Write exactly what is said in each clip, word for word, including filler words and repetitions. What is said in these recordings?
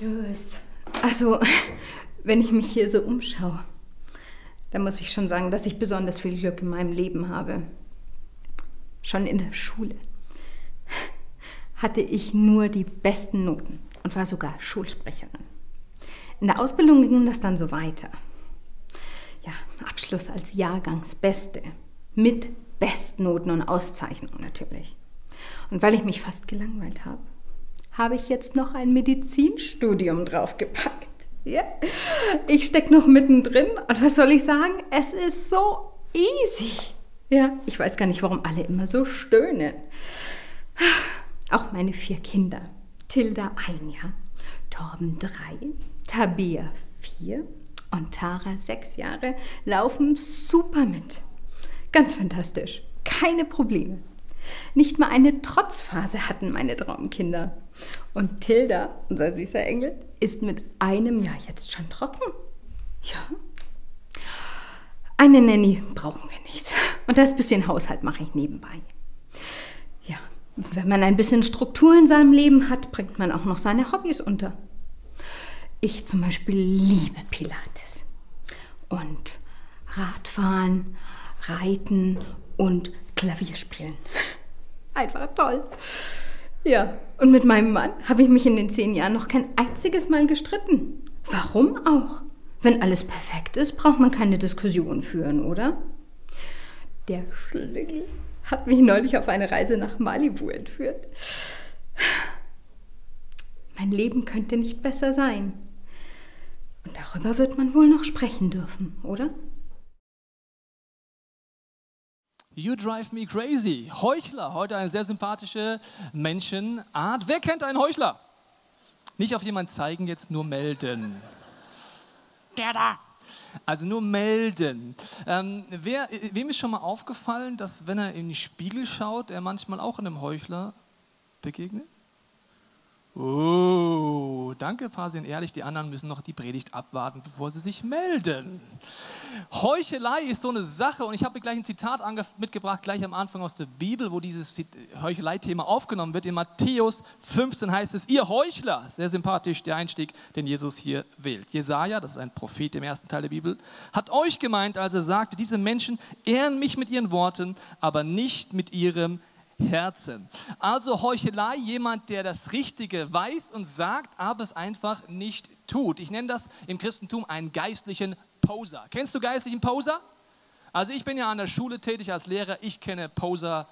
los. Also, wenn ich mich hier so umschaue, dann muss ich schon sagen, dass ich besonders viel Glück in meinem Leben habe. Schon in der Schule hatte ich nur die besten Noten und war sogar Schulsprecherin. In der Ausbildung ging das dann so weiter. Ja, Abschluss als Jahrgangsbeste mit Bestnoten und Auszeichnung natürlich. Und weil ich mich fast gelangweilt habe, habe ich jetzt noch ein Medizinstudium draufgepackt. Ja, ich stecke noch mittendrin und was soll ich sagen? Es ist so easy. Ja, ich weiß gar nicht, warum alle immer so stöhnen. Auch meine vier Kinder. Tilda ein Jahr, Torben drei, Tabea vier und Tara sechs Jahre laufen super mit. Ganz fantastisch. Keine Probleme. Nicht mal eine Trotzphase hatten meine Traumkinder. Und Tilda, unser süßer Engel, ist mit einem Jahr jetzt schon trocken. Ja. Eine Nanny brauchen wir nicht. Und das bisschen Haushalt mache ich nebenbei. Ja, wenn man ein bisschen Struktur in seinem Leben hat, bringt man auch noch seine Hobbys unter. Ich zum Beispiel liebe Pilates. Und Radfahren, Reiten und Klavier spielen. Einfach toll. Ja, und mit meinem Mann habe ich mich in den zehn Jahren noch kein einziges Mal gestritten. Warum auch? Wenn alles perfekt ist, braucht man keine Diskussion führen, oder? Der Schlingel hat mich neulich auf eine Reise nach Malibu entführt. Mein Leben könnte nicht besser sein. Und darüber wird man wohl noch sprechen dürfen, oder? You drive me crazy. Heuchler, heute eine sehr sympathische Menschenart. Wer kennt einen Heuchler? Nicht auf jemanden zeigen, jetzt nur melden. Der da. Also nur melden. Ähm, wer, wem ist schon mal aufgefallen, dass wenn er in den Spiegel schaut, er manchmal auch einem Heuchler begegnet? Oh, danke, Parsin, ehrlich, die anderen müssen noch die Predigt abwarten, bevor sie sich melden. Heuchelei ist so eine Sache und ich habe gleich ein Zitat mitgebracht, gleich am Anfang aus der Bibel, wo dieses Heuchelei-Thema aufgenommen wird. In Matthäus fünfzehn heißt es, ihr Heuchler, sehr sympathisch der Einstieg, den Jesus hier wählt. Jesaja, das ist ein Prophet im ersten Teil der Bibel, hat euch gemeint, als er sagte, diese Menschen ehren mich mit ihren Worten, aber nicht mit ihrem Herzen. Also Heuchelei, jemand, der das Richtige weiß und sagt, aber es einfach nicht tut. Ich nenne das im Christentum einen geistlichen Poser. Kennst du geistlichen Poser? Also ich bin ja an der Schule tätig als Lehrer, ich kenne Poser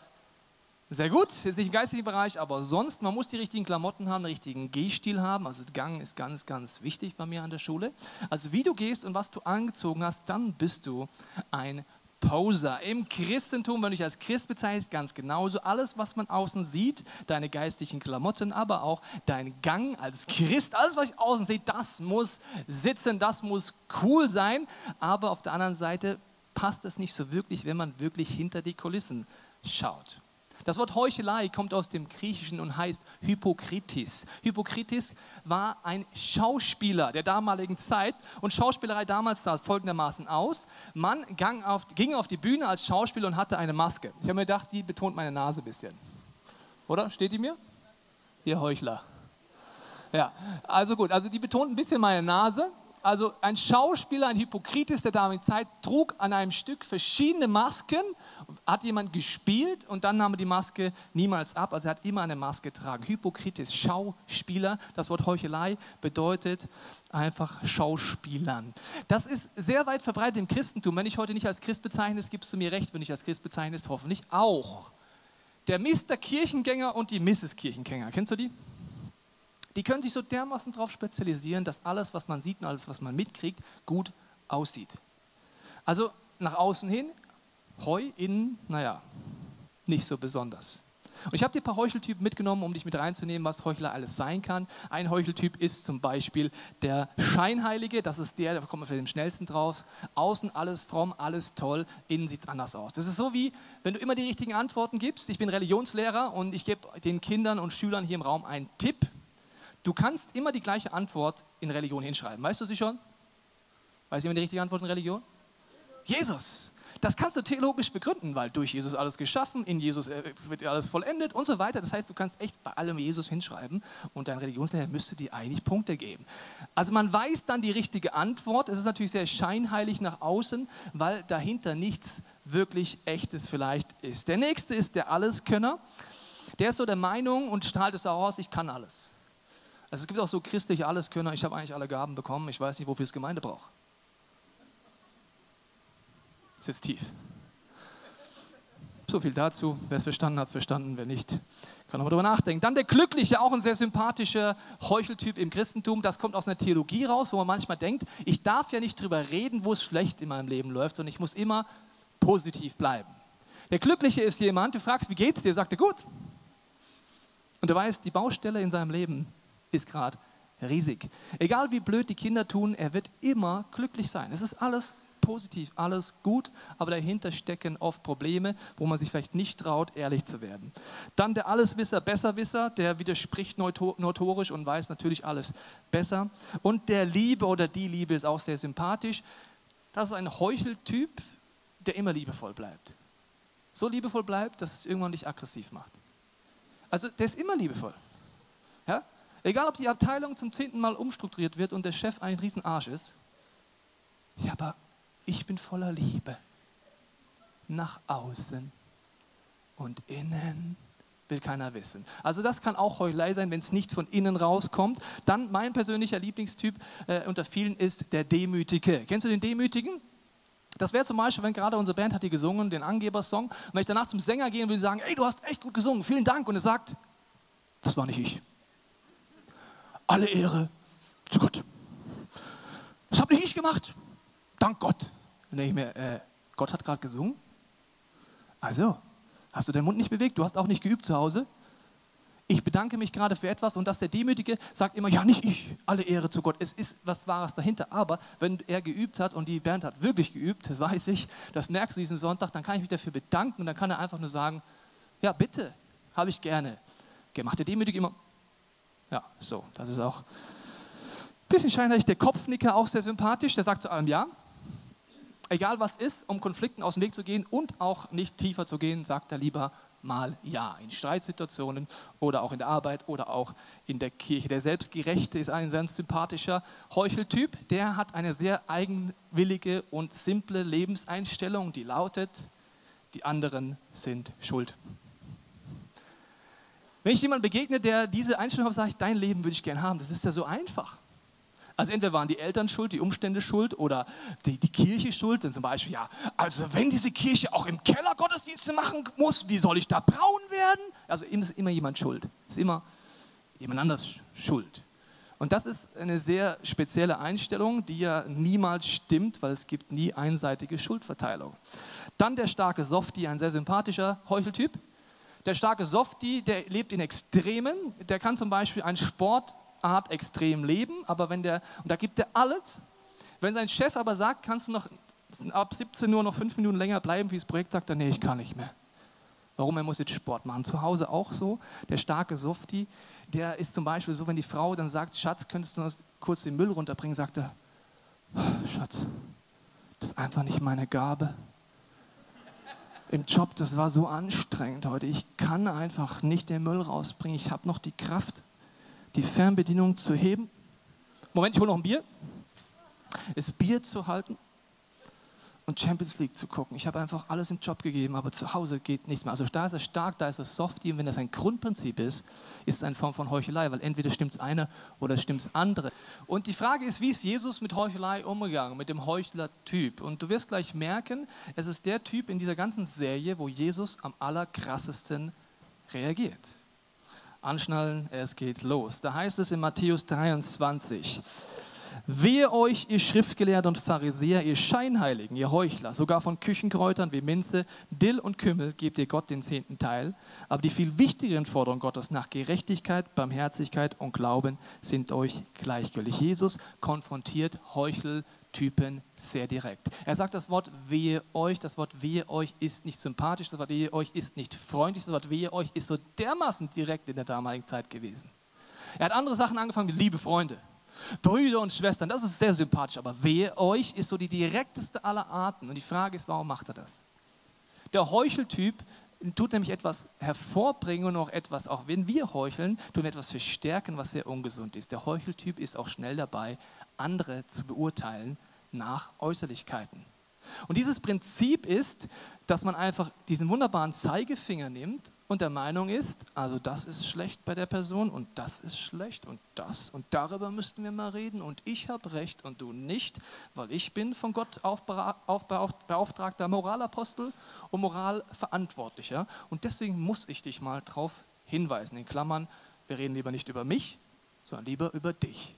sehr gut, jetzt nicht im geistlichen Bereich, aber sonst, man muss die richtigen Klamotten haben, den richtigen Gehstil haben, also Gang ist ganz, ganz wichtig bei mir an der Schule. Also wie du gehst und was du angezogen hast, dann bist du ein Poser. Im Christentum, wenn du dich als Christ bezeichnest, ganz genauso. Alles, was man außen sieht, deine geistlichen Klamotten, aber auch dein Gang als Christ, alles, was ich außen sehe, das muss sitzen, das muss cool sein. Aber auf der anderen Seite passt es nicht so wirklich, wenn man wirklich hinter die Kulissen schaut. Das Wort Heuchelei kommt aus dem Griechischen und heißt Hypokritis. Hypokritis war ein Schauspieler der damaligen Zeit und Schauspielerei damals sah folgendermaßen aus. Man ging auf, ging auf die Bühne als Schauspieler und hatte eine Maske. Ich habe mir gedacht, die betont meine Nase ein bisschen. Oder? Steht die mir? Ihr Heuchler. Ja, also gut, also die betont ein bisschen meine Nase. Also ein Schauspieler, ein Hypokritis der damaligen Zeit, trug an einem Stück verschiedene Masken, hat jemand gespielt und dann nahm er die Maske niemals ab, also er hat immer eine Maske getragen. Hypokritis, Schauspieler, das Wort Heuchelei bedeutet einfach Schauspielern. Das ist sehr weit verbreitet im Christentum. Wenn ich heute nicht als Christ bezeichnest, gibst du mir recht, wenn ich als Christ bezeichnest, hoffentlich auch. Der Mister Kirchengänger und die Misses Kirchengänger, kennst du die? Die können sich so dermaßen darauf spezialisieren, dass alles, was man sieht und alles, was man mitkriegt, gut aussieht. Also nach außen hin, Heu, innen, naja, nicht so besonders. Und ich habe dir ein paar Heucheltypen mitgenommen, um dich mit reinzunehmen, was Heuchler alles sein kann. Ein Heucheltyp ist zum Beispiel der Scheinheilige, das ist der, da kommt man für den schnellsten draus. Außen alles fromm, alles toll, innen sieht es anders aus. Das ist so wie, wenn du immer die richtigen Antworten gibst. Ich bin Religionslehrer und ich gebe den Kindern und Schülern hier im Raum einen Tipp. Du kannst immer die gleiche Antwort in Religion hinschreiben. Weißt du sie schon? Weiß jemand die richtige Antwort in Religion? Jesus. Jesus. Das kannst du theologisch begründen, weil durch Jesus alles geschaffen, in Jesus wird alles vollendet und so weiter. Das heißt, du kannst echt bei allem Jesus hinschreiben und dein Religionslehrer müsste dir eigentlich Punkte geben. Also man weiß dann die richtige Antwort. Es ist natürlich sehr scheinheilig nach außen, weil dahinter nichts wirklich Echtes vielleicht ist. Der Nächste ist der Alleskönner. Der ist so der Meinung und strahlt es auch aus, ich kann alles. Also es gibt auch so christliche Alleskönner, ich habe eigentlich alle Gaben bekommen, ich weiß nicht, wofür es Gemeinde braucht. Das ist jetzt tief. So viel dazu. Wer es verstanden hat, hat es verstanden. Wer nicht, kann nochmal drüber nachdenken. Dann der Glückliche, auch ein sehr sympathischer Heucheltyp im Christentum. Das kommt aus einer Theologie raus, wo man manchmal denkt, ich darf ja nicht drüber reden, wo es schlecht in meinem Leben läuft, sondern ich muss immer positiv bleiben. Der Glückliche ist jemand, du fragst, wie geht's dir? Sagt er, gut. Und er weiß, die Baustelle in seinem Leben ist gerade riesig. Egal wie blöd die Kinder tun, er wird immer glücklich sein. Es ist alles positiv, alles gut, aber dahinter stecken oft Probleme, wo man sich vielleicht nicht traut, ehrlich zu werden. Dann der Alleswisser, Besserwisser, der widerspricht notorisch und weiß natürlich alles besser. Und der Liebe oder die Liebe ist auch sehr sympathisch. Das ist ein Heucheltyp, der immer liebevoll bleibt. So liebevoll bleibt, dass es irgendwann nicht aggressiv macht. Also der ist immer liebevoll. Ja? Egal, ob die Abteilung zum zehnten Mal umstrukturiert wird und der Chef ein Riesenarsch ist. Ja, aber ich bin voller Liebe. Nach außen und innen will keiner wissen. Also das kann auch Heuchelei sein, wenn es nicht von innen rauskommt. Dann mein persönlicher Lieblingstyp äh, unter vielen ist der Demütige. Kennst du den Demütigen? Das wäre zum Beispiel, wenn gerade unsere Band hat hier gesungen, den Angebersong, und wenn ich danach zum Sänger gehe und würde sagen, ey, du hast echt gut gesungen, vielen Dank, und er sagt, das war nicht ich. Alle Ehre zu Gott. Das habe nicht ich gemacht. Dank Gott. Dann denke ich mir, äh, Gott hat gerade gesungen? Also, hast du deinen Mund nicht bewegt? Du hast auch nicht geübt zu Hause? Ich bedanke mich gerade für etwas, und dass der Demütige sagt immer, ja, nicht ich, alle Ehre zu Gott. Es ist was Wahres dahinter, aber wenn er geübt hat und die Band hat wirklich geübt, das weiß ich, das merkst du diesen Sonntag, dann kann ich mich dafür bedanken und dann kann er einfach nur sagen, ja, bitte, habe ich gerne gemacht. Der Demütige immer, ja, so, das ist auch ein bisschen scheinheilig. Der Kopfnicker, auch sehr sympathisch, der sagt zu allem ja. Egal was ist, um Konflikten aus dem Weg zu gehen und auch nicht tiefer zu gehen, sagt er lieber mal ja, in Streitsituationen oder auch in der Arbeit oder auch in der Kirche. Der Selbstgerechte ist ein sehr sympathischer Heucheltyp, der hat eine sehr eigenwillige und simple Lebenseinstellung, die lautet, die anderen sind schuld. Wenn ich jemandem begegne, der diese Einstellung hat, sage ich, dein Leben würde ich gern haben, das ist ja so einfach. Also entweder waren die Eltern schuld, die Umstände schuld oder die, die Kirche schuld. Denn zum Beispiel, ja, also wenn diese Kirche auch im Keller Gottesdienste machen muss, wie soll ich da braun werden? Also ist immer jemand schuld. Ist immer jemand anders schuld. Und das ist eine sehr spezielle Einstellung, die ja niemals stimmt, weil es gibt nie einseitige Schuldverteilung. Dann der starke Softie, ein sehr sympathischer Heucheltyp. Der starke Softie, der lebt in Extremen. Der kann zum Beispiel einen Sport Art extrem leben, aber wenn der, und da gibt er alles, wenn sein Chef aber sagt, kannst du noch ab siebzehn Uhr noch fünf Minuten länger bleiben, wie das Projekt sagt, dann nee, ich kann nicht mehr. Warum? Er muss jetzt Sport machen. Zu Hause auch so, der starke Softie, der ist zum Beispiel so, wenn die Frau dann sagt, Schatz, könntest du noch kurz den Müll runterbringen, sagt er, Schatz, das ist einfach nicht meine Gabe. Im Job, das war so anstrengend heute, ich kann einfach nicht den Müll rausbringen, ich habe noch die Kraft, die Fernbedienung zu heben. Moment, ich hole noch ein Bier. Das Bier zu halten und Champions League zu gucken. Ich habe einfach alles im Job gegeben, aber zu Hause geht nichts mehr. Also da ist er stark, da ist er Softie. Und wenn das ein Grundprinzip ist, ist es eine Form von Heuchelei, weil entweder stimmt es eine oder stimmt es andere. Und die Frage ist, wie ist Jesus mit Heuchelei umgegangen, mit dem Heuchler-Typ? Und du wirst gleich merken, es ist der Typ in dieser ganzen Serie, wo Jesus am allerkrassesten reagiert. Anschnallen, es geht los. Da heißt es in Matthäus dreiundzwanzig, wehe euch, ihr Schriftgelehrten und Pharisäer, ihr Scheinheiligen, ihr Heuchler, sogar von Küchenkräutern wie Minze, Dill und Kümmel gebt ihr Gott den zehnten Teil, aber die viel wichtigeren Forderungen Gottes nach Gerechtigkeit, Barmherzigkeit und Glauben sind euch gleichgültig. Jesus konfrontiert Heucheltypen sehr direkt. Er sagt das Wort wehe euch, das Wort wehe euch ist nicht sympathisch, das Wort wehe euch ist nicht freundlich, das Wort wehe euch ist so dermaßen direkt in der damaligen Zeit gewesen. Er hat andere Sachen angefangen wie liebe Freunde. Brüder und Schwestern, das ist sehr sympathisch, aber wehe euch ist so die direkteste aller Arten. Und die Frage ist, warum macht er das? Der Heucheltyp tut nämlich etwas hervorbringen und auch etwas, auch wenn wir heucheln, tun etwas verstärken, was sehr ungesund ist. Der Heucheltyp ist auch schnell dabei, andere zu beurteilen nach Äußerlichkeiten. Und dieses Prinzip ist, dass man einfach diesen wunderbaren Zeigefinger nimmt und der Meinung ist, also das ist schlecht bei der Person und das ist schlecht und das und darüber müssten wir mal reden und ich habe recht und du nicht, weil ich bin von Gott beauftragter Moralapostel und Moralverantwortlicher und deswegen muss ich dich mal drauf hinweisen. In Klammern, wir reden lieber nicht über mich, sondern lieber über dich.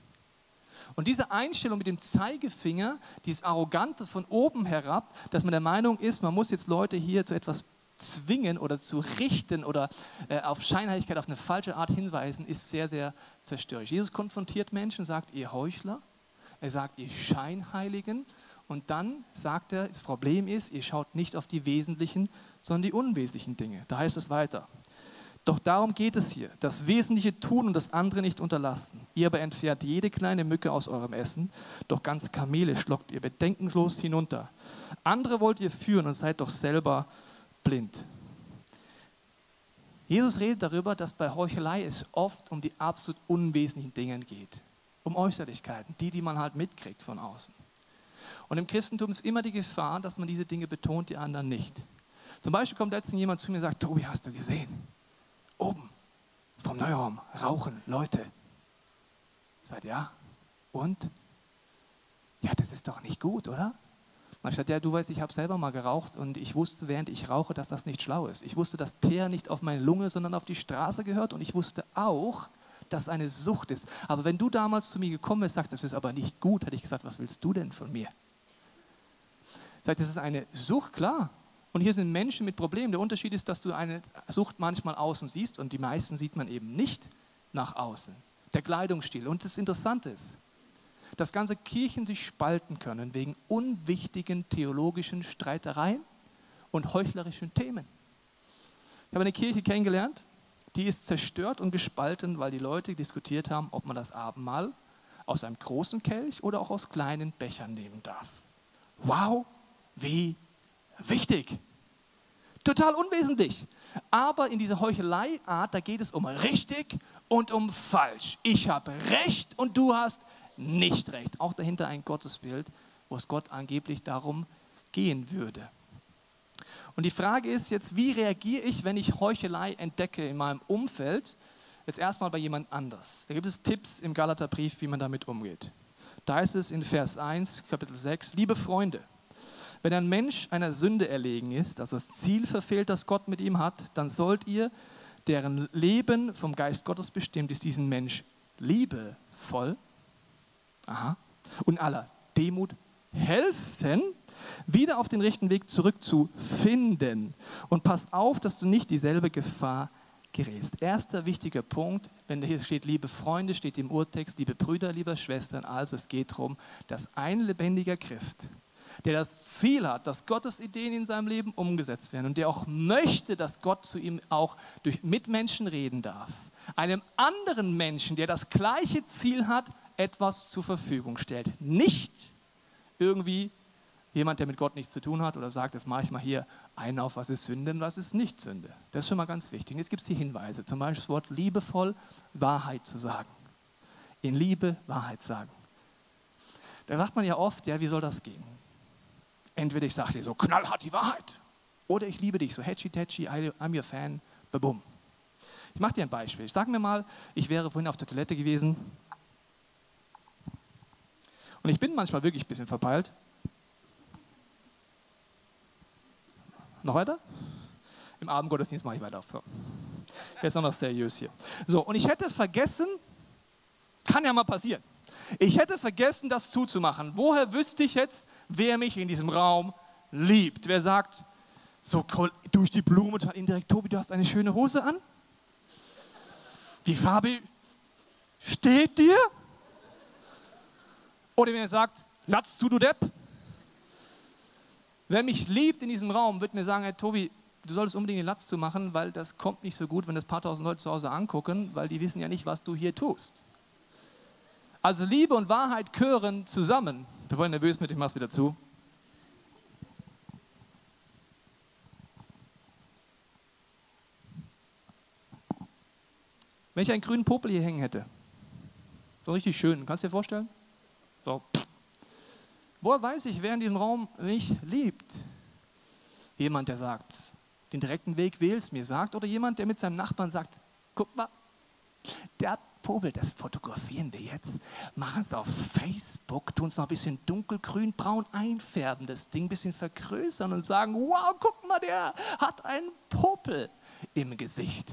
Und diese Einstellung mit dem Zeigefinger, dieses Arrogante von oben herab, dass man der Meinung ist, man muss jetzt Leute hier zu etwas zwingen oder zu richten oder äh, auf Scheinheiligkeit, auf eine falsche Art hinweisen, ist sehr, sehr zerstörerisch. Jesus konfrontiert Menschen, sagt, ihr Heuchler, er sagt, ihr Scheinheiligen und dann sagt er, das Problem ist, ihr schaut nicht auf die wesentlichen, sondern die unwesentlichen Dinge. Da heißt es weiter. Doch darum geht es hier, das Wesentliche tun und das andere nicht unterlassen. Ihr aber entfernt jede kleine Mücke aus eurem Essen, doch ganze Kamele schlockt ihr bedenkenlos hinunter. Andere wollt ihr führen und seid doch selber blind. Jesus redet darüber, dass bei Heuchelei es oft um die absolut unwesentlichen Dinge geht. Um Äußerlichkeiten, die, die man halt mitkriegt von außen. Und im Christentum ist immer die Gefahr, dass man diese Dinge betont, die anderen nicht. Zum Beispiel kommt letztens jemand zu mir und sagt, Tobi, hast du gesehen? Oben, vom Neuraum, rauchen Leute. Sagt, ja, und? Ja, das ist doch nicht gut, oder? Dann habe ich gesagt, ja, du weißt, ich habe selber mal geraucht und ich wusste, während ich rauche, dass das nicht schlau ist. Ich wusste, dass Teer nicht auf meine Lunge, sondern auf die Straße gehört und ich wusste auch, dass es eine Sucht ist. Aber wenn du damals zu mir gekommen bist, sagst, das ist aber nicht gut, hätte ich gesagt, was willst du denn von mir? Sagt, das ist eine Sucht, klar. Und hier sind Menschen mit Problemen. Der Unterschied ist, dass du eine Sucht manchmal außen siehst und die meisten sieht man eben nicht nach außen. Der Kleidungsstil. Und das Interessante ist, dass ganze Kirchen sich spalten können wegen unwichtigen theologischen Streitereien und heuchlerischen Themen. Ich habe eine Kirche kennengelernt, die ist zerstört und gespalten, weil die Leute diskutiert haben, ob man das Abendmahl aus einem großen Kelch oder auch aus kleinen Bechern nehmen darf. Wow, wie wichtig, total unwesentlich, aber in dieser Heuchelei-Art, da geht es um richtig und um falsch. Ich habe Recht und du hast nicht Recht. Auch dahinter ein Gottesbild, wo es Gott angeblich darum gehen würde. Und die Frage ist jetzt, wie reagiere ich, wenn ich Heuchelei entdecke in meinem Umfeld? Jetzt erstmal bei jemand anders. Da gibt es Tipps im Galaterbrief, wie man damit umgeht. Da heißt es in Vers eins, Kapitel sechs, liebe Freunde, wenn ein Mensch einer Sünde erlegen ist, also das Ziel verfehlt, das Gott mit ihm hat, dann sollt ihr, deren Leben vom Geist Gottes bestimmt ist, diesen Mensch liebevoll aha, und aller Demut helfen, wieder auf den rechten Weg zurückzufinden. Und passt auf, dass du nicht dieselbe Gefahr gerätst. Erster wichtiger Punkt, wenn hier steht, liebe Freunde, steht im Urtext, liebe Brüder, liebe Schwestern. Also es geht darum, dass ein lebendiger Christ, der das Ziel hat, dass Gottes Ideen in seinem Leben umgesetzt werden und der auch möchte, dass Gott zu ihm auch durch Mitmenschen reden darf, einem anderen Menschen, der das gleiche Ziel hat, etwas zur Verfügung stellt. Nicht irgendwie jemand, der mit Gott nichts zu tun hat oder sagt, jetzt mache ich mal hier einen auf, was ist Sünde und was ist nicht Sünde. Das ist schon mal ganz wichtig. Und jetzt gibt es die Hinweise, zum Beispiel das Wort liebevoll Wahrheit zu sagen. In Liebe Wahrheit sagen. Da sagt man ja oft, ja, wie soll das gehen? Entweder ich sage dir so knallhart die Wahrheit oder ich liebe dich so hetchi-tetchi, I'm your fan, babum. Ich mache dir ein Beispiel. Ich sage mir mal, ich wäre vorhin auf der Toilette gewesen und ich bin manchmal wirklich ein bisschen verpeilt. Noch weiter? Im Abendgottesdienst mache ich weiter auf. Jetzt noch noch seriös hier. So, und ich hätte vergessen, kann ja mal passieren. Ich hätte vergessen, das zuzumachen. Woher wüsste ich jetzt, wer mich in diesem Raum liebt? Wer sagt, so durch die Blume, indirekt, Tobi, du hast eine schöne Hose an? Die Farbe steht dir? Oder wenn er sagt, Latz zu, du Depp? Wer mich liebt in diesem Raum, wird mir sagen, hey, Tobi, du solltest unbedingt den Latz zu machen, weil das kommt nicht so gut, wenn das paar tausend Leute zu Hause angucken, weil die wissen ja nicht, was du hier tust. Also Liebe und Wahrheit gehören zusammen. Bevor ich nervös bin, ich mache es wieder zu. Wenn ich einen grünen Popel hier hängen hätte, so richtig schön, kannst du dir vorstellen? So. Woher weiß ich, wer in diesem Raum mich liebt? Jemand, der sagt, den direkten Weg wählst, mir sagt, oder jemand, der mit seinem Nachbarn sagt, guck mal, der hat Popel, das fotografieren wir jetzt, machen es auf Facebook, tun es noch ein bisschen dunkelgrün, braun einfärben, das Ding ein bisschen vergrößern und sagen, wow, guck mal, der hat einen Popel im Gesicht.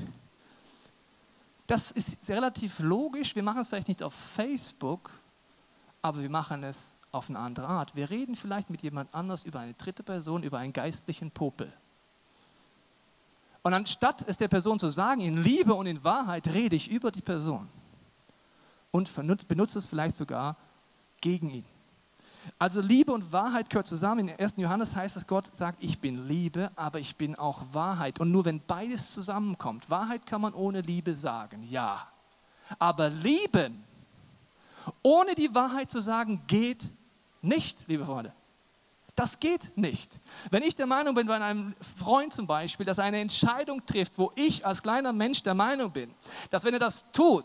Das ist relativ logisch, wir machen es vielleicht nicht auf Facebook, aber wir machen es auf eine andere Art. Wir reden vielleicht mit jemand anders über eine dritte Person, über einen geistlichen Popel. Und anstatt es der Person zu sagen, in Liebe und in Wahrheit rede ich über die Person und benutze es vielleicht sogar gegen ihn. Also Liebe und Wahrheit gehört zusammen. In ersten Johannes heißt es, Gott sagt, ich bin Liebe, aber ich bin auch Wahrheit. Und nur wenn beides zusammenkommt, Wahrheit kann man ohne Liebe sagen, ja. Aber lieben, ohne die Wahrheit zu sagen, geht nicht, liebe Freunde. Das geht nicht. Wenn ich der Meinung bin, bei einem Freund zum Beispiel, dass er eine Entscheidung trifft, wo ich als kleiner Mensch der Meinung bin, dass wenn er das tut,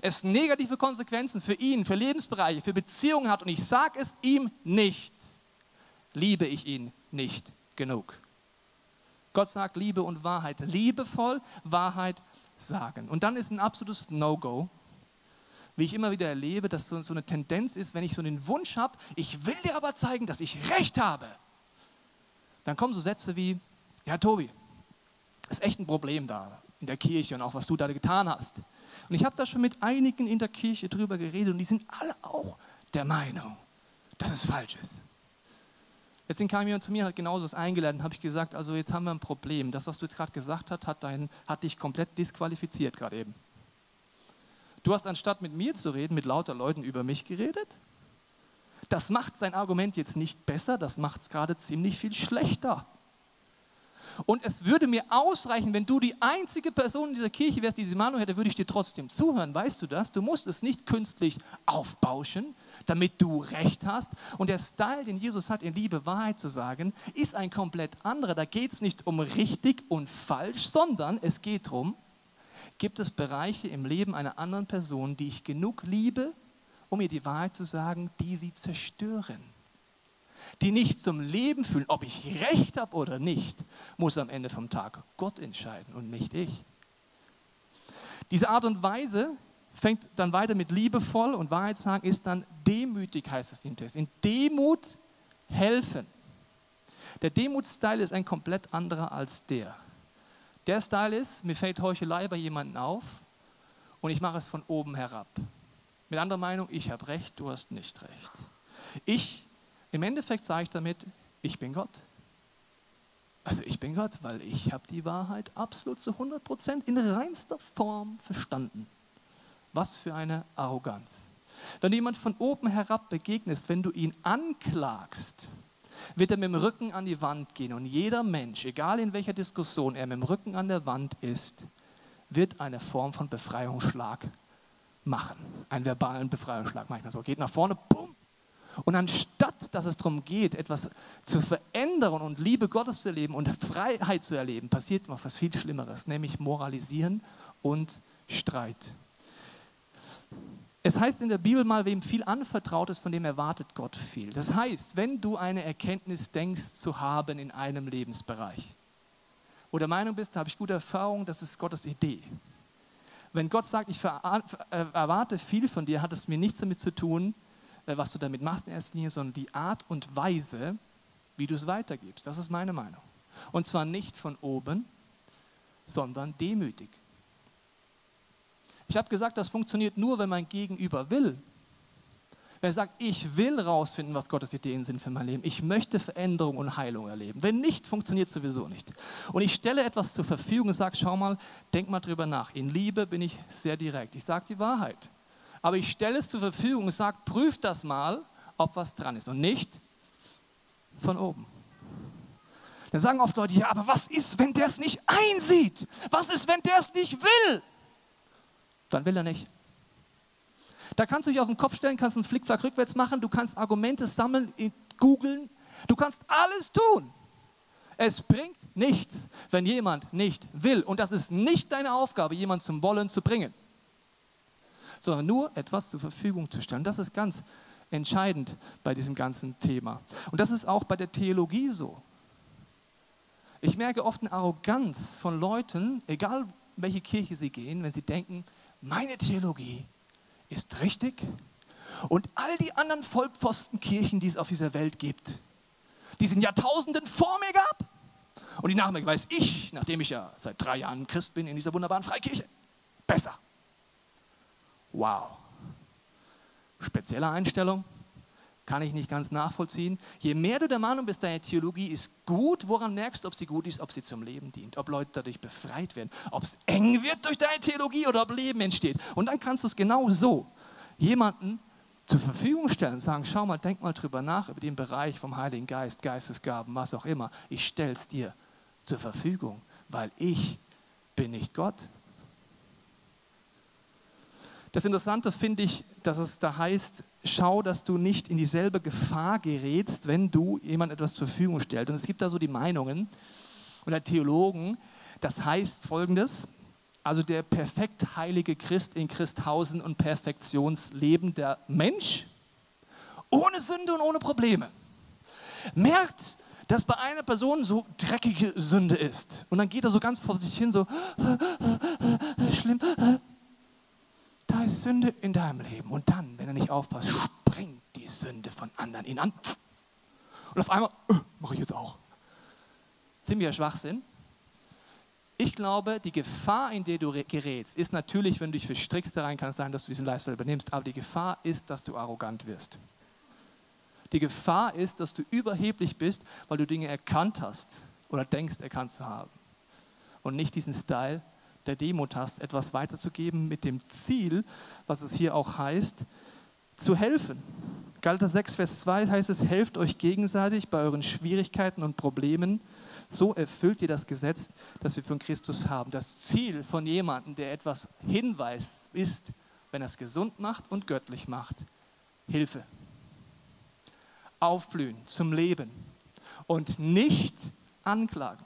es negative Konsequenzen für ihn, für Lebensbereiche, für Beziehungen hat und ich sage es ihm nicht, liebe ich ihn nicht genug. Gott sagt Liebe und Wahrheit. Liebevoll Wahrheit sagen. Und dann ist ein absolutes No-Go. Wie ich immer wieder erlebe, dass so eine Tendenz ist, wenn ich so einen Wunsch habe, ich will dir aber zeigen, dass ich Recht habe. Dann kommen so Sätze wie, ja Tobi, ist echt ein Problem da in der Kirche und auch was du da getan hast. Und ich habe da schon mit einigen in der Kirche drüber geredet und die sind alle auch der Meinung, dass es falsch ist. Letztens kam jemand zu mir und hat genauso was eingeladen und habe ich gesagt, also jetzt haben wir ein Problem. Das, was du jetzt gerade gesagt hast, hat, dein, hat dich komplett disqualifiziert gerade eben. Du hast anstatt mit mir zu reden, mit lauter Leuten über mich geredet. Das macht sein Argument jetzt nicht besser, das macht es gerade ziemlich viel schlechter. Und es würde mir ausreichen, wenn du die einzige Person in dieser Kirche wärst, die diese Meinung hätte, würde ich dir trotzdem zuhören. Weißt du das? Du musst es nicht künstlich aufbauschen, damit du Recht hast. Und der Style, den Jesus hat, in Liebe Wahrheit zu sagen, ist ein komplett anderer. Da geht es nicht um richtig und falsch, sondern es geht darum, gibt es Bereiche im Leben einer anderen Person, die ich genug liebe, um ihr die Wahrheit zu sagen, die sie zerstören. Die nicht zum Leben fühlen, ob ich Recht habe oder nicht, muss am Ende vom Tag Gott entscheiden und nicht ich. Diese Art und Weise fängt dann weiter mit liebevoll und Wahrheit sagen, ist dann demütig, heißt es im Text. In Demut helfen. Der Demutsstil ist ein komplett anderer als der. Der Style ist, mir fällt Heuchelei bei jemandem auf und ich mache es von oben herab. Mit anderer Meinung, ich habe recht, du hast nicht recht. Ich, im Endeffekt sage ich damit, ich bin Gott. Also ich bin Gott, weil ich habe die Wahrheit absolut zu hundert Prozent in reinster Form verstanden. Was für eine Arroganz. Wenn du jemand von oben herab begegnest, wenn du ihn anklagst, wird er mit dem Rücken an die Wand gehen und jeder Mensch, egal in welcher Diskussion er mit dem Rücken an der Wand ist, wird eine Form von Befreiungsschlag machen. Einen verbalen Befreiungsschlag manchmal so. Geht nach vorne, bumm. Und anstatt, dass es darum geht, etwas zu verändern und Liebe Gottes zu erleben und Freiheit zu erleben, passiert noch was viel Schlimmeres, nämlich Moralisieren und Streit. Es heißt in der Bibel mal, wem viel anvertraut ist, von dem erwartet Gott viel. Das heißt, wenn du eine Erkenntnis denkst zu haben in einem Lebensbereich oder Meinung bist, da habe ich gute Erfahrung, das ist Gottes Idee. Wenn Gott sagt, ich erwarte viel von dir, hat es mir nichts damit zu tun, was du damit machst in erster Linie, sondern die Art und Weise, wie du es weitergibst. Das ist meine Meinung. Und zwar nicht von oben, sondern demütig. Ich habe gesagt, das funktioniert nur, wenn mein Gegenüber will. Wenn er sagt, ich will rausfinden, was Gottes Ideen sind für mein Leben. Ich möchte Veränderung und Heilung erleben. Wenn nicht, funktioniert es sowieso nicht. Und ich stelle etwas zur Verfügung und sage, schau mal, denk mal drüber nach. In Liebe bin ich sehr direkt. Ich sage die Wahrheit. Aber ich stelle es zur Verfügung und sage, prüf das mal, ob was dran ist. Und nicht von oben. Dann sagen oft Leute, ja, aber was ist, wenn der es nicht einsieht? Was ist, wenn der es nicht will? Dann will er nicht. Da kannst du dich auf den Kopf stellen, kannst einen Flickflack rückwärts machen, du kannst Argumente sammeln, googeln, du kannst alles tun. Es bringt nichts, wenn jemand nicht will. Und das ist nicht deine Aufgabe, jemanden zum Wollen zu bringen, sondern nur etwas zur Verfügung zu stellen. Das ist ganz entscheidend bei diesem ganzen Thema. Und das ist auch bei der Theologie so. Ich merke oft eine Arroganz von Leuten, egal in welche Kirche sie gehen, wenn sie denken, meine Theologie ist richtig und all die anderen Vollpfostenkirchen, die es auf dieser Welt gibt, die es in Jahrtausenden vor mir gab und die nach mir weiß ich, nachdem ich ja seit drei Jahren Christ bin in dieser wunderbaren Freikirche, besser. Wow. Spezielle Einstellung, kann ich nicht ganz nachvollziehen. Je mehr du der Meinung bist, deine Theologie ist gut, woran merkst du, ob sie gut ist, ob sie zum Leben dient, ob Leute dadurch befreit werden, ob es eng wird durch deine Theologie oder ob Leben entsteht. Und dann kannst du es genau so jemanden zur Verfügung stellen und sagen, schau mal, denk mal drüber nach, über den Bereich vom Heiligen Geist, Geistesgaben, was auch immer. Ich stelle es dir zur Verfügung, weil ich bin nicht Gott. Das Interessante finde ich, dass es da heißt, schau, dass du nicht in dieselbe Gefahr gerätst, wenn du jemand etwas zur Verfügung stellst. Und es gibt da so die Meinungen unter Theologen, das heißt Folgendes, also der perfekt heilige Christ in Christhausen und perfektionslebender Mensch, ohne Sünde und ohne Probleme, merkt, dass bei einer Person so dreckige Sünde ist. Und dann geht er so ganz vorsichtig hin, so schlimm, da ist Sünde in deinem Leben. Und dann, wenn er nicht aufpasst, springt die Sünde von anderen ihn an. Und auf einmal, äh, mache ich jetzt auch. Ziemlicher Schwachsinn. Ich glaube, die Gefahr, in der du gerätst, ist natürlich, wenn du dich verstrickst da rein, kann es sein, dass du diesen Lifestyle übernimmst. Aber die Gefahr ist, dass du arrogant wirst. Die Gefahr ist, dass du überheblich bist, weil du Dinge erkannt hast oder denkst, erkannt zu haben. Und nicht diesen Style der Demut hast, etwas weiterzugeben mit dem Ziel, was es hier auch heißt, zu helfen. Galater sechs, Vers zwei heißt es, helft euch gegenseitig bei euren Schwierigkeiten und Problemen, so erfüllt ihr das Gesetz, das wir von Christus haben. Das Ziel von jemandem, der etwas hinweist, ist, wenn er es gesund macht und göttlich macht, Hilfe. Aufblühen zum Leben und nicht anklagen.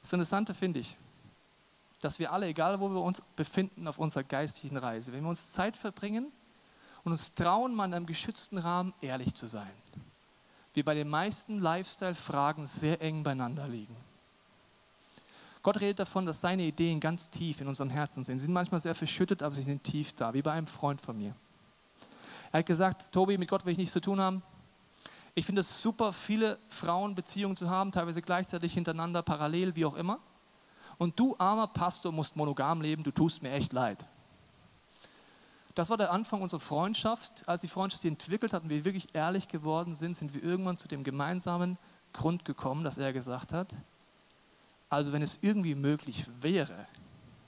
Das Interessante finde ich, dass wir alle, egal wo wir uns befinden auf unserer geistigen Reise, wenn wir uns Zeit verbringen und uns trauen, mal in einem geschützten Rahmen ehrlich zu sein, wir bei den meisten Lifestyle-Fragen sehr eng beieinander liegen. Gott redet davon, dass seine Ideen ganz tief in unserem Herzen sind. Sie sind manchmal sehr verschüttet, aber sie sind tief da, wie bei einem Freund von mir. Er hat gesagt, Tobi, mit Gott will ich nichts zu tun haben. Ich finde es super, viele Frauen Beziehungen zu haben, teilweise gleichzeitig, hintereinander, parallel, wie auch immer. Und du, armer Pastor, musst monogam leben, du tust mir echt leid. Das war der Anfang unserer Freundschaft. Als die Freundschaft sich entwickelt hat und wir wirklich ehrlich geworden sind, sind wir irgendwann zu dem gemeinsamen Grund gekommen, dass er gesagt hat, also wenn es irgendwie möglich wäre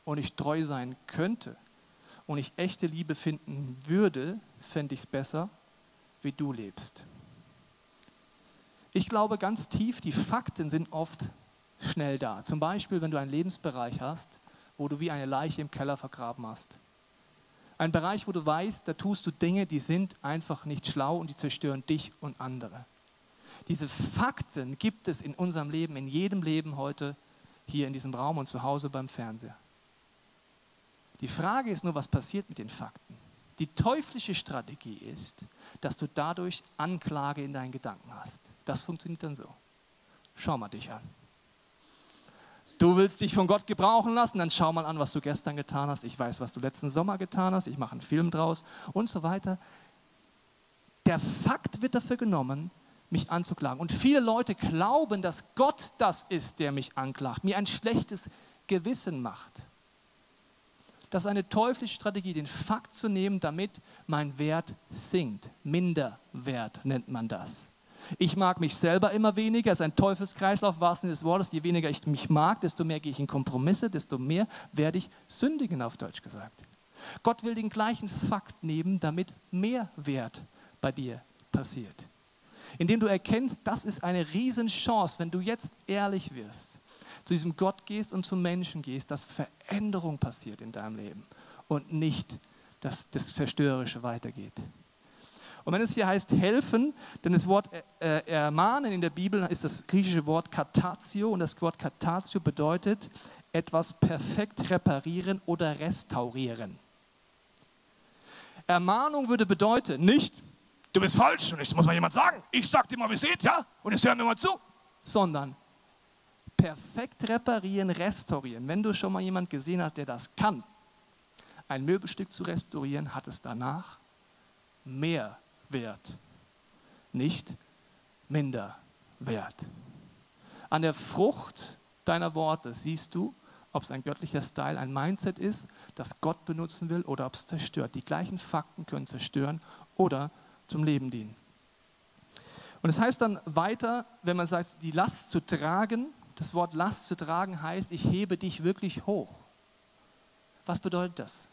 und ich treu sein könnte und ich echte Liebe finden würde, fände ich es besser, wie du lebst. Ich glaube ganz tief, die Fakten sind oft schnell da. Zum Beispiel, wenn du einen Lebensbereich hast, wo du wie eine Leiche im Keller vergraben hast. Ein Bereich, wo du weißt, da tust du Dinge, die sind einfach nicht schlau und die zerstören dich und andere. Diese Fakten gibt es in unserem Leben, in jedem Leben heute, hier in diesem Raum und zu Hause beim Fernseher. Die Frage ist nur, was passiert mit den Fakten? Die teuflische Strategie ist, dass du dadurch Anklage in deinen Gedanken hast. Das funktioniert dann so. Schau mal dich an. Du willst dich von Gott gebrauchen lassen, dann schau mal an, was du gestern getan hast. Ich weiß, was du letzten Sommer getan hast. Ich mache einen Film draus und so weiter. Der Fakt wird dafür genommen, mich anzuklagen. Und viele Leute glauben, dass Gott das ist, der mich anklagt, mir ein schlechtes Gewissen macht. Das ist eine teuflische Strategie, den Fakt zu nehmen, damit mein Wert sinkt. Minderwert nennt man das. Ich mag mich selber immer weniger, es ist ein Teufelskreislauf, wahrsten des Wortes, je weniger ich mich mag, desto mehr gehe ich in Kompromisse, desto mehr werde ich sündigen, auf Deutsch gesagt. Gott will den gleichen Fakt nehmen, damit mehr Wert bei dir passiert. Indem du erkennst, das ist eine Riesenchance, wenn du jetzt ehrlich wirst, zu diesem Gott gehst und zu Menschen gehst, dass Veränderung passiert in deinem Leben und nicht dass das Zerstörerische weitergeht. Und wenn es hier heißt helfen, denn das Wort äh, ermahnen in der Bibel ist das griechische Wort katatio, und das Wort katatio bedeutet etwas perfekt reparieren oder restaurieren. Ermahnung würde bedeuten, nicht, du bist falsch und ich muss mal jemand sagen, ich sag dir mal, wie es geht, ja, und jetzt hören wir mal zu, sondern perfekt reparieren, restaurieren. Wenn du schon mal jemand gesehen hast, der das kann, ein Möbelstück zu restaurieren, hat es danach mehr Wert, nicht minder Wert. An der Frucht deiner Worte siehst du, ob es ein göttlicher Style, ein Mindset ist, das Gott benutzen will, oder ob es zerstört. Die gleichen Fakten können zerstören oder zum Leben dienen. Und es heißt dann weiter, wenn man sagt, die Last zu tragen, das Wort Last zu tragen heißt, ich hebe dich wirklich hoch. Was bedeutet das?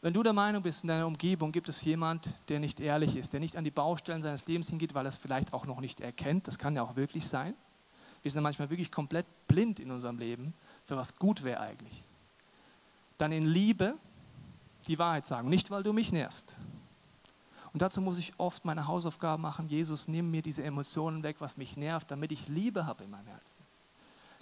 Wenn du der Meinung bist, in deiner Umgebung gibt es jemanden, der nicht ehrlich ist, der nicht an die Baustellen seines Lebens hingeht, weil er es vielleicht auch noch nicht erkennt, das kann ja auch wirklich sein. Wir sind ja manchmal wirklich komplett blind in unserem Leben, für was gut wäre eigentlich. Dann in Liebe die Wahrheit sagen, nicht weil du mich nervst. Und dazu muss ich oft meine Hausaufgaben machen, Jesus, nimm mir diese Emotionen weg, was mich nervt, damit ich Liebe habe in meinem Herzen.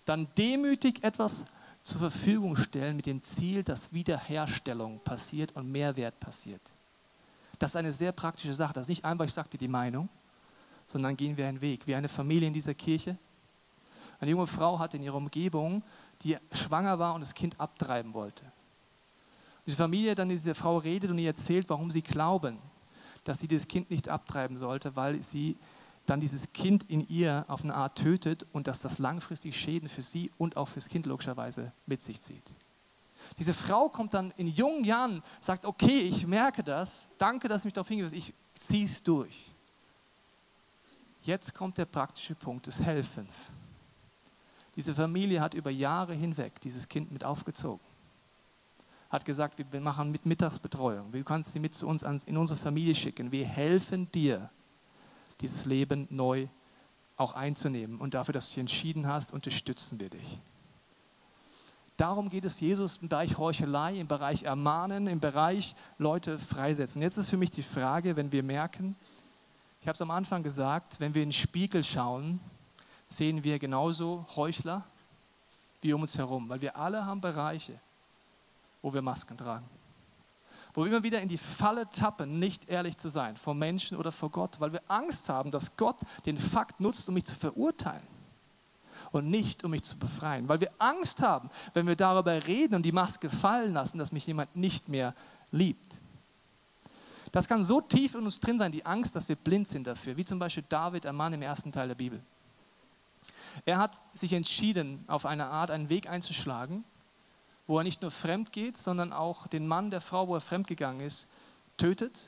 Dann demütig etwas zur Verfügung stellen mit dem Ziel, dass Wiederherstellung passiert und Mehrwert passiert. Das ist eine sehr praktische Sache. Das ist nicht einfach, ich sage dir die Meinung, sondern gehen wir einen Weg. Wie eine Familie in dieser Kirche. Eine junge Frau hatte in ihrer Umgebung, die schwanger war und das Kind abtreiben wollte. Und diese Familie dann diese Frau redet und ihr erzählt, warum sie glauben, dass sie dieses Kind nicht abtreiben sollte, weil sie dann dieses Kind in ihr auf eine Art tötet und dass das langfristig Schäden für sie und auch fürs Kind logischerweise mit sich zieht. Diese Frau kommt dann in jungen Jahren, sagt, okay, ich merke das, danke, dass du mich darauf hingewiesen hast, ich ziehe es durch. Jetzt kommt der praktische Punkt des Helfens. Diese Familie hat über Jahre hinweg dieses Kind mit aufgezogen. Hat gesagt, wir machen mit Mittagsbetreuung, du kannst sie mit zu uns in unsere Familie schicken, wir helfen dir, dieses Leben neu auch einzunehmen. Und dafür, dass du dich entschieden hast, unterstützen wir dich. Darum geht es Jesus im Bereich Heuchelei, im Bereich Ermahnen, im Bereich Leute freisetzen. Jetzt ist für mich die Frage, wenn wir merken, ich habe es am Anfang gesagt, wenn wir in den Spiegel schauen, sehen wir genauso Heuchler wie um uns herum. Weil wir alle haben Bereiche, wo wir Masken tragen. Wo wir immer wieder in die Falle tappen, nicht ehrlich zu sein, vor Menschen oder vor Gott, weil wir Angst haben, dass Gott den Fakt nutzt, um mich zu verurteilen und nicht, um mich zu befreien. Weil wir Angst haben, wenn wir darüber reden und die Maske fallen lassen, dass mich jemand nicht mehr liebt. Das kann so tief in uns drin sein, die Angst, dass wir blind sind dafür, wie zum Beispiel David, ein Mann im ersten Teil der Bibel. Er hat sich entschieden, auf eine Art einen Weg einzuschlagen, wo er nicht nur fremd geht, sondern auch den Mann der Frau, wo er fremd gegangen ist, tötet.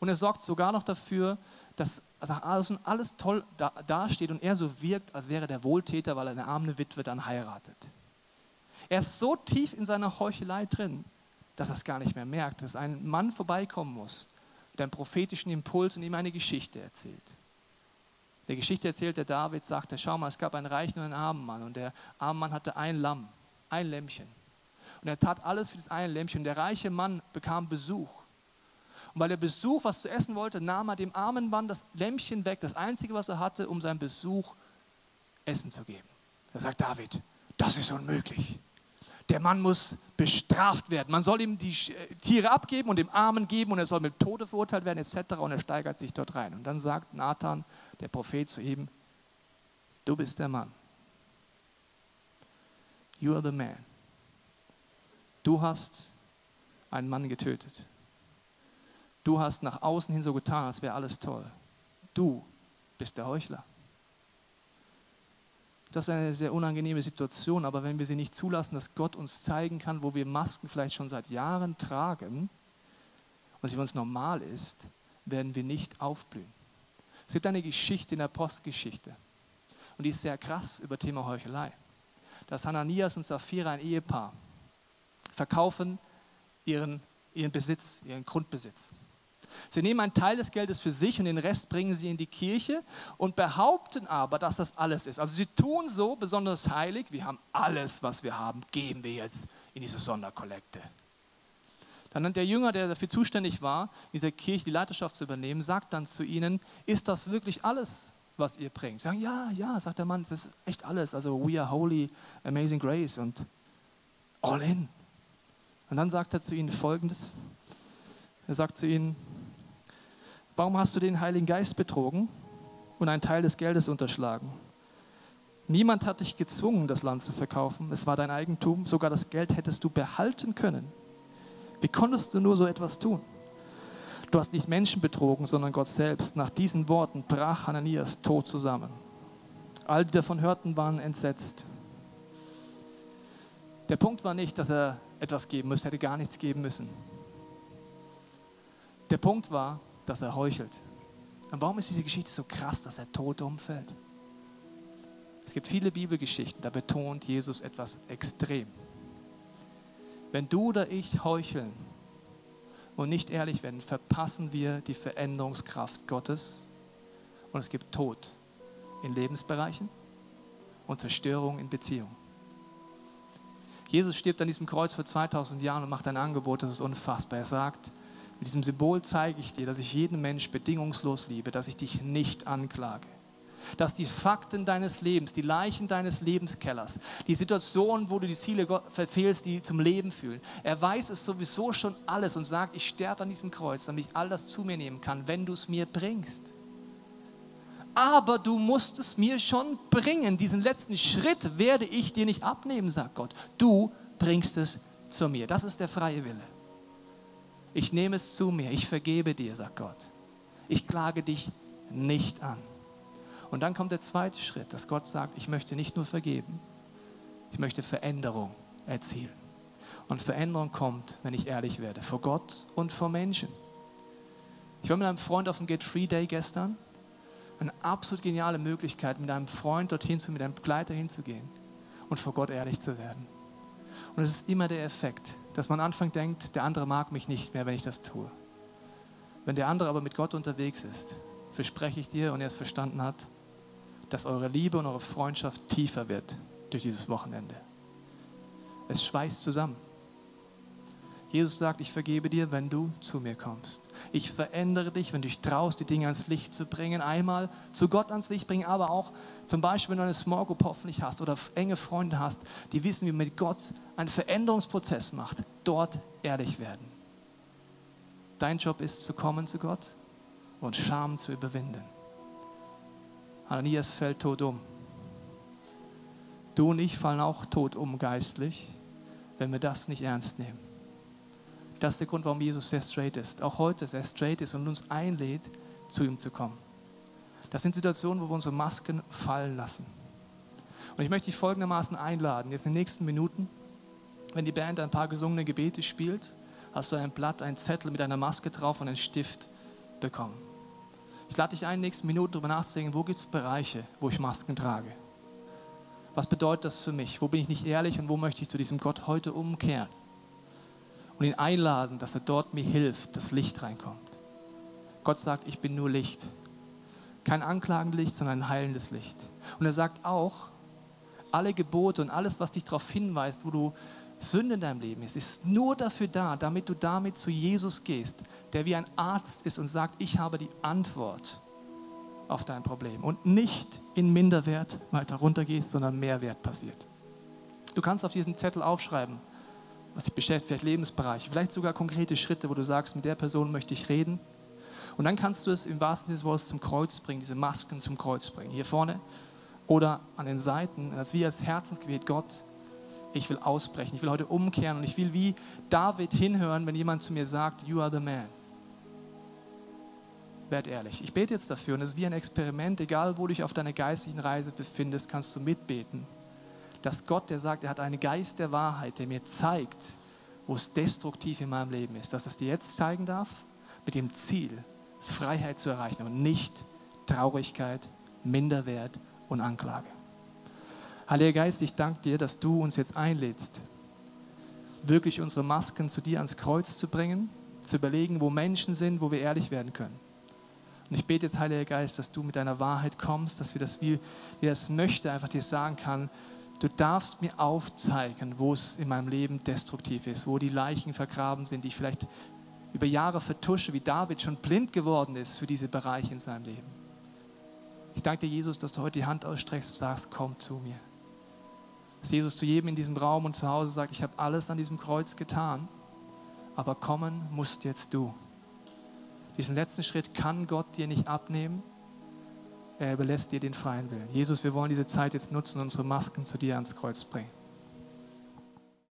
Und er sorgt sogar noch dafür, dass nach außen alles toll dasteht und er so wirkt, als wäre der Wohltäter, weil er eine arme Witwe dann heiratet. Er ist so tief in seiner Heuchelei drin, dass er es gar nicht mehr merkt, dass ein Mann vorbeikommen muss mit einem prophetischen Impuls und ihm eine Geschichte erzählt. Der Geschichte erzählt der David, sagt er, schau mal, es gab einen reichen und einen armen Mann und der arme Mann hatte ein Lamm, ein Lämmchen. Und er tat alles für das eine Lämmchen. Und der reiche Mann bekam Besuch. Und weil der Besuch was zu essen wollte, nahm er dem armen Mann das Lämmchen weg, das Einzige, was er hatte, um seinem Besuch Essen zu geben. Da sagt David, das ist unmöglich. Der Mann muss bestraft werden. Man soll ihm die Tiere abgeben und dem Armen geben und er soll mit Tode verurteilt werden et cetera. Und er steigert sich dort rein. Und dann sagt Nathan, der Prophet, zu ihm, du bist der Mann. You are the man. Du hast einen Mann getötet. Du hast nach außen hin so getan, als wäre alles toll. Du bist der Heuchler. Das ist eine sehr unangenehme Situation, aber wenn wir sie nicht zulassen, dass Gott uns zeigen kann, wo wir Masken vielleicht schon seit Jahren tragen und sie für uns normal ist, werden wir nicht aufblühen. Es gibt eine Geschichte in der Apostelgeschichte und die ist sehr krass über Thema Heuchelei. Das Hananias und Sapphira, ein Ehepaar, verkaufen ihren, ihren Besitz, ihren Grundbesitz. Sie nehmen einen Teil des Geldes für sich und den Rest bringen sie in die Kirche und behaupten aber, dass das alles ist. Also sie tun so besonders heilig, wir haben alles, was wir haben, geben wir jetzt in diese Sonderkollekte. Dann der Jünger, der dafür zuständig war, in dieser Kirche die Leiterschaft zu übernehmen, sagt dann zu ihnen, ist das wirklich alles, was ihr bringt? Sie sagen, ja, ja, sagt der Mann, das ist echt alles. Also we are holy, amazing grace und all in. Und dann sagt er zu ihnen Folgendes. Er sagt zu ihnen, warum hast du den Heiligen Geist betrogen und einen Teil des Geldes unterschlagen? Niemand hat dich gezwungen, das Land zu verkaufen. Es war dein Eigentum. Sogar das Geld hättest du behalten können. Wie konntest du nur so etwas tun? Du hast nicht Menschen betrogen, sondern Gott selbst. Nach diesen Worten brach Hananias tot zusammen. All, die davon hörten, waren entsetzt. Der Punkt war nicht, dass er etwas geben müsste, hätte gar nichts geben müssen. Der Punkt war, dass er heuchelt. Und warum ist diese Geschichte so krass, dass er tot umfällt? Es gibt viele Bibelgeschichten, da betont Jesus etwas extrem. Wenn du oder ich heucheln und nicht ehrlich werden, verpassen wir die Veränderungskraft Gottes. Und es gibt Tod in Lebensbereichen und Zerstörung in Beziehungen. Jesus stirbt an diesem Kreuz vor zweitausend Jahren und macht ein Angebot, das ist unfassbar. Er sagt, mit diesem Symbol zeige ich dir, dass ich jeden Mensch bedingungslos liebe, dass ich dich nicht anklage. Dass die Fakten deines Lebens, die Leichen deines Lebenskellers, die Situationen, wo du die Ziele verfehlst, die zum Leben führen. Er weiß es sowieso schon alles und sagt, ich sterbe an diesem Kreuz, damit ich all das zu mir nehmen kann, wenn du es mir bringst. Aber du musst es mir schon bringen. Diesen letzten Schritt werde ich dir nicht abnehmen, sagt Gott. Du bringst es zu mir. Das ist der freie Wille. Ich nehme es zu mir. Ich vergebe dir, sagt Gott. Ich klage dich nicht an. Und dann kommt der zweite Schritt, dass Gott sagt, ich möchte nicht nur vergeben, ich möchte Veränderung erzielen. Und Veränderung kommt, wenn ich ehrlich werde, vor Gott und vor Menschen. Ich war mit einem Freund auf dem Get Free Day gestern. Eine absolut geniale Möglichkeit, mit einem Freund dorthin zu, mit einem Begleiter hinzugehen und vor Gott ehrlich zu werden. Und es ist immer der Effekt, dass man am Anfang denkt, der andere mag mich nicht mehr, wenn ich das tue. Wenn der andere aber mit Gott unterwegs ist, verspreche ich dir und er es verstanden hat, dass eure Liebe und eure Freundschaft tiefer wird durch dieses Wochenende. Es schweißt zusammen. Jesus sagt, ich vergebe dir, wenn du zu mir kommst. Ich verändere dich, wenn du dich traust, die Dinge ans Licht zu bringen. Einmal zu Gott ans Licht bringen, aber auch zum Beispiel, wenn du eine Small Group hoffentlich hast oder enge Freunde hast, die wissen, wie man mit Gott einen Veränderungsprozess macht. Dort ehrlich werden. Dein Job ist, zu kommen zu Gott und Scham zu überwinden. Hananias fällt tot um. Du und ich fallen auch tot um geistlich, wenn wir das nicht ernst nehmen. Das ist der Grund, warum Jesus sehr straight ist. Auch heute sehr straight ist und uns einlädt, zu ihm zu kommen. Das sind Situationen, wo wir unsere Masken fallen lassen. Und ich möchte dich folgendermaßen einladen. Jetzt in den nächsten Minuten, wenn die Band ein paar gesungene Gebete spielt, hast du ein Blatt, einen Zettel mit einer Maske drauf und einen Stift bekommen. Ich lade dich ein, in den nächsten Minuten darüber nachzudenken, wo gibt es Bereiche, wo ich Masken trage? Was bedeutet das für mich? Wo bin ich nicht ehrlich und wo möchte ich zu diesem Gott heute umkehren? Und ihn einladen, dass er dort mir hilft, dass Licht reinkommt. Gott sagt, ich bin nur Licht. Kein anklagendes Licht, sondern ein heilendes Licht. Und er sagt auch, alle Gebote und alles, was dich darauf hinweist, wo du Sünde in deinem Leben ist, ist nur dafür da, damit du damit zu Jesus gehst, der wie ein Arzt ist und sagt, ich habe die Antwort auf dein Problem und nicht in Minderwert weiter runter gehst, sondern Mehrwert passiert. Du kannst auf diesen Zettel aufschreiben, was dich beschäftigt, vielleicht Lebensbereiche, vielleicht sogar konkrete Schritte, wo du sagst, mit der Person möchte ich reden und dann kannst du es im wahrsten Sinne des Wortes zum Kreuz bringen, diese Masken zum Kreuz bringen, hier vorne oder an den Seiten, als wir als Herzensgebet Gott, ich will ausbrechen, ich will heute umkehren und ich will wie David hinhören, wenn jemand zu mir sagt, you are the man. Werd ehrlich. Ich bete jetzt dafür und es ist wie ein Experiment, egal wo du dich auf deiner geistlichen Reise befindest, kannst du mitbeten, dass Gott, der sagt, er hat einen Geist der Wahrheit, der mir zeigt, wo es destruktiv in meinem Leben ist, dass er es dir jetzt zeigen darf, mit dem Ziel, Freiheit zu erreichen und nicht Traurigkeit, Minderwert und Anklage. Heiliger Geist, ich danke dir, dass du uns jetzt einlädst, wirklich unsere Masken zu dir ans Kreuz zu bringen, zu überlegen, wo Menschen sind, wo wir ehrlich werden können. Und ich bete jetzt, Heiliger Geist, dass du mit deiner Wahrheit kommst, dass wir das, wie, wie das möchte, einfach dir sagen kann, du darfst mir aufzeigen, wo es in meinem Leben destruktiv ist, wo die Leichen vergraben sind, die ich vielleicht über Jahre vertusche, wie David schon blind geworden ist für diese Bereiche in seinem Leben. Ich danke dir, Jesus, dass du heute die Hand ausstreckst und sagst, komm zu mir. Dass Jesus zu jedem in diesem Raum und zu Hause sagt, ich habe alles an diesem Kreuz getan, aber kommen musst jetzt du. Diesen letzten Schritt kann Gott dir nicht abnehmen. Er überlässt dir den freien Willen. Jesus, wir wollen diese Zeit jetzt nutzen und unsere Masken zu dir ans Kreuz bringen.